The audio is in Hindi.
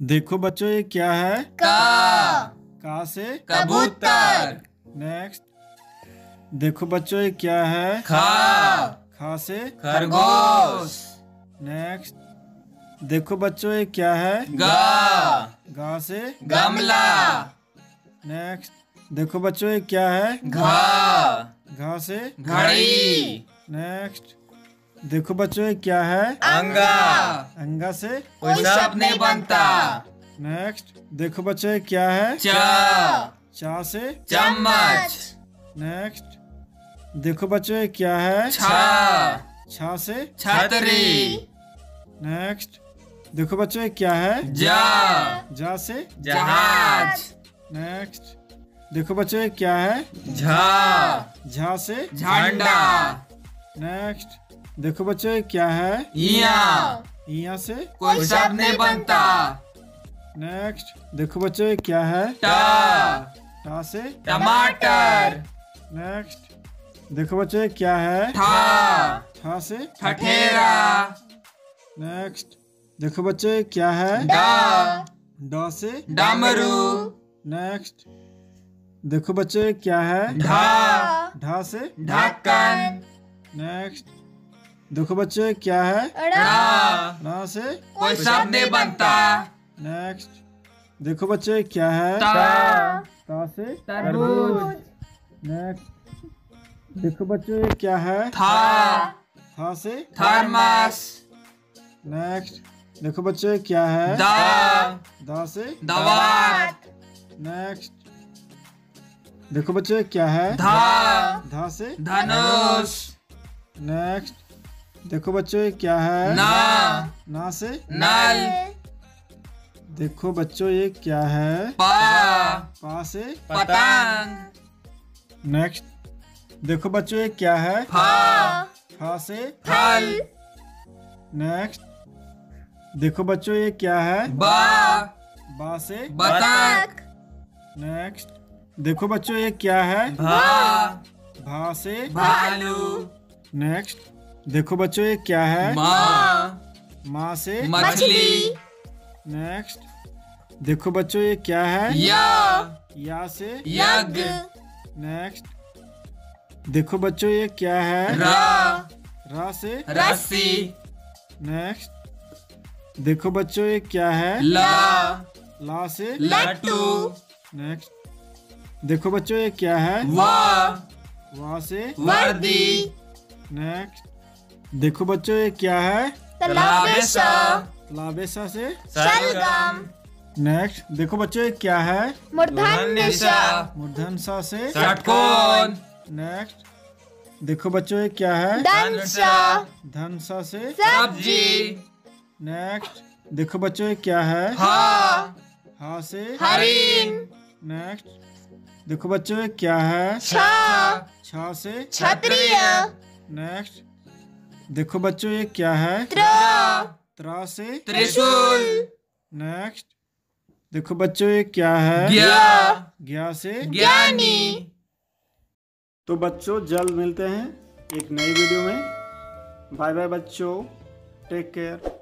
देखो बच्चों ये क्या है, का से कबूतर। नेक्स्ट देखो बच्चों ये क्या है, खा से खरगोश। नेक्स्ट देखो बच्चों ये क्या है, गा से गमला। नेक्स्ट देखो बच्चों ये क्या है, घा से घड़ी। नेक्स्ट देखो बच्चों ये क्या है, अंगा से कुछ नहीं बनता। नेक्स्ट देखो बच्चों ये क्या है, चा से चम्मच। नेक्स्ट देखो बच्चों ये क्या है, छा से छतरी। नेक्स्ट देखो बच्चों ये क्या है, जा से जहाज। नेक्स्ट देखो बच्चों ये क्या है, झा से झंडा। नेक्स्ट देखो बच्चों ये क्या है, इया से कोई सब नहीं बनता। नेक्स्ट देखो बच्चों ये क्या है, टा से टमाटर। नेक्स्ट देखो बच्चों ये क्या है, ठा से ठठेरा। नेक्स्ट देखो बच्चों ये क्या है, डा से डमरू। नेक्स्ट देखो बच्चों ये क्या है, ढा से ढक्कन। नेक्स्ट देखो बच्चों क्या है, ना से कोई सब नहीं बनता। नेक्स्ट देखो बच्चों क्या है, ता से तरबूज। नेक्स्ट देखो बच्चों क्या है, था से थर्मस। नेक्स्ट देखो बच्चों क्या है, दा से दवात। नेक्स्ट देखो बच्चों क्या है, धा से धनुष। नेक्स्ट देखो बच्चों ये क्या है, ना से नल। देखो बच्चों ये क्या है, पा से पतंग। नेक्स्ट देखो बच्चों ये क्या है, खा से फल। नेक्स्ट देखो बच्चों ये क्या है, बा से बतख। नेक्स्ट देखो बच्चों ये क्या है, भा से भालू। नेक्स्ट देखो बच्चों ये क्या है, माँ से मछली। नेक्स्ट देखो बच्चों ये क्या है, या से यज्ञ। नेक्स्ट देखो बच्चों ये क्या है, रा से रस्सी। नेक्स्ट देखो बच्चों ये क्या है, ला से लट्टू। नेक्स्ट देखो बच्चों ये क्या है, वा से वर्दी। नेक्स्ट देखो बच्चों ये क्या है, तलाबेसा से शलगम। नेक्स्ट देखो बच्चों ये क्या है, मूर्धन्यसा से षट्कोण। नेक्स्ट देखो बच्चों ये क्या है, धनसा से सब्जी। नेक्स्ट देखो बच्चों ये क्या है, हा से हरिण। नेक्स्ट देखो बच्चों ये क्या है, छा से क्षत्रिय। नेक्स्ट देखो बच्चों ये क्या है, त्रा से त्रिशूल। नेक्स्ट देखो बच्चों ये क्या है, ज्ञा से ज्ञानी। तो बच्चों जल्द मिलते हैं एक नई वीडियो में। बाय बाय बच्चों, टेक केयर।